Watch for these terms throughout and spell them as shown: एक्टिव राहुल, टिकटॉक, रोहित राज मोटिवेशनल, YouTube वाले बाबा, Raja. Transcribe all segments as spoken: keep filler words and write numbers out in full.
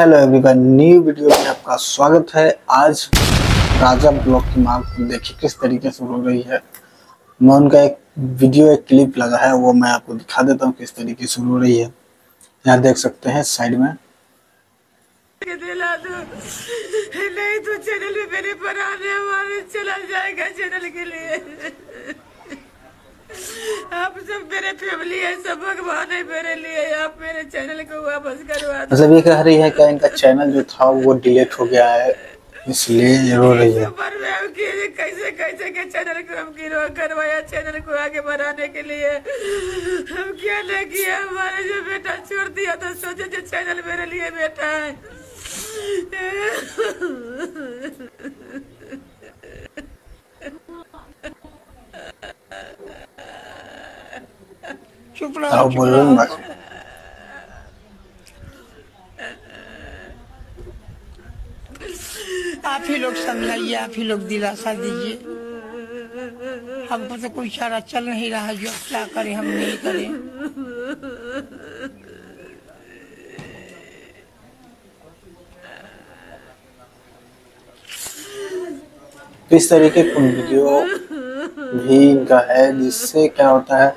Hello everyone, new video में आपका स्वागत है। आज राजा व्लॉग की मांग देखिए किस तरीके से हो रही है। मैं उनका एक वीडियो एक क्लिप लगा है, वो मैं आपको दिखा देता हूँ किस तरीके से हो रही है। यहाँ देख सकते हैं साइड में। नहीं तो चैनल पे मेरे बनाने वाले चला जाएगा। चैनल के लिए आप सब मेरे फैमिली है, सब भगवान है मेरे लिए। आप मेरे चैनल को वापस करवा दो। मतलब ये कह रही है कि इनका चैनल जो था वो डिलीट हो गया है, इसलिए ये रो रही है। कैसे कैसे के चैनल को हम गिरवा करवाया, चैनल को आगे बढ़ाने के लिए हम क्या नहीं किया। हमारे जो बेटा छोड़ दिया तो सोचे जो चैनल मेरे लिए बेटा है। आप ही लोग समझाइए, आप ही लोग दिलासा दीजिए। हमको तो कोई चारा चल नहीं रहा, जो क्या करें हम नहीं करें। इस तरीके का वीडियो भी इनका है, जिससे क्या होता है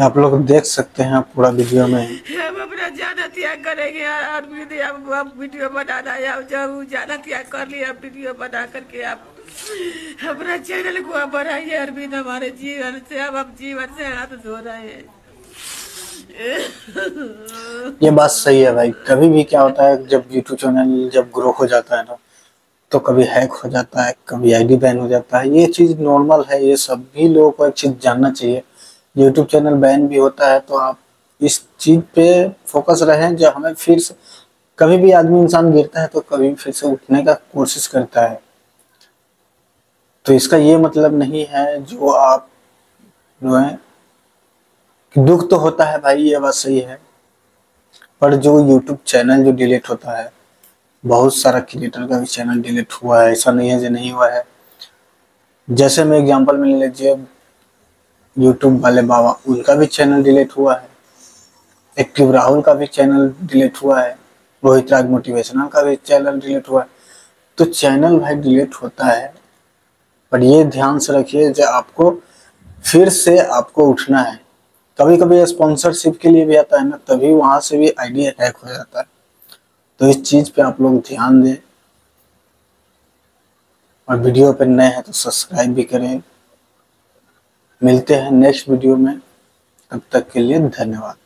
आप लोग देख सकते हैं पूरा वीडियो में। हम अपना जाना त्याग करेंगे और वीडियो आप वीडियो बनाना है। जब जाना त्याग कर लिया आप वीडियो बना करके आप अपना चैनल को आप बढ़ाइए। अरविंद हमारे जीवन से अब आप जीवन से हाथ धो रहे हैं। ये बात सही है भाई। कभी भी क्या होता है, जब यूट्यूब चैनल जब ग्रो हो जाता है ना, तो कभी हैक हो जाता है, कभी आईडी बैन हो जाता है। ये चीज नॉर्मल है, ये सभी लोगों को एक चीज जानना चाहिए। यूट्यूब चैनल बैन भी होता है, तो आप इस चीज पे फोकस रहें। जब हमें फिर से कभी भी आदमी इंसान गिरता है तो कभी फिर से उठने का कोशिश करता है, तो इसका ये मतलब नहीं है जो आप जो है दुख तो होता है भाई, ये बात सही है। पर जो यूट्यूब चैनल जो डिलीट होता है, बहुत सारा क्रिएटर का भी चैनल डिलीट हुआ है, ऐसा नहीं है जो नहीं हुआ है। जैसे मैं एग्जाम्पल में ले लीजिए, YouTube वाले बाबा, उनका भी चैनल डिलीट हुआ है। एक्टिव राहुल का भी चैनल डिलीट हुआ है। रोहित राज मोटिवेशनल का भी चैनल डिलीट हुआ है। तो चैनल भाई डिलीट होता है, पर ये ध्यान से रखिए जो आपको फिर से आपको उठना है। कभी कभी स्पॉन्सरशिप के लिए भी आता है ना, तभी वहाँ से भी आईडी हैक हो जाता है। तो इस चीज़ पे आप लोग ध्यान दें, और वीडियो पर नए हैं तो सब्सक्राइब भी करें। मिलते हैं नेक्स्ट वीडियो में, तब तक के लिए धन्यवाद।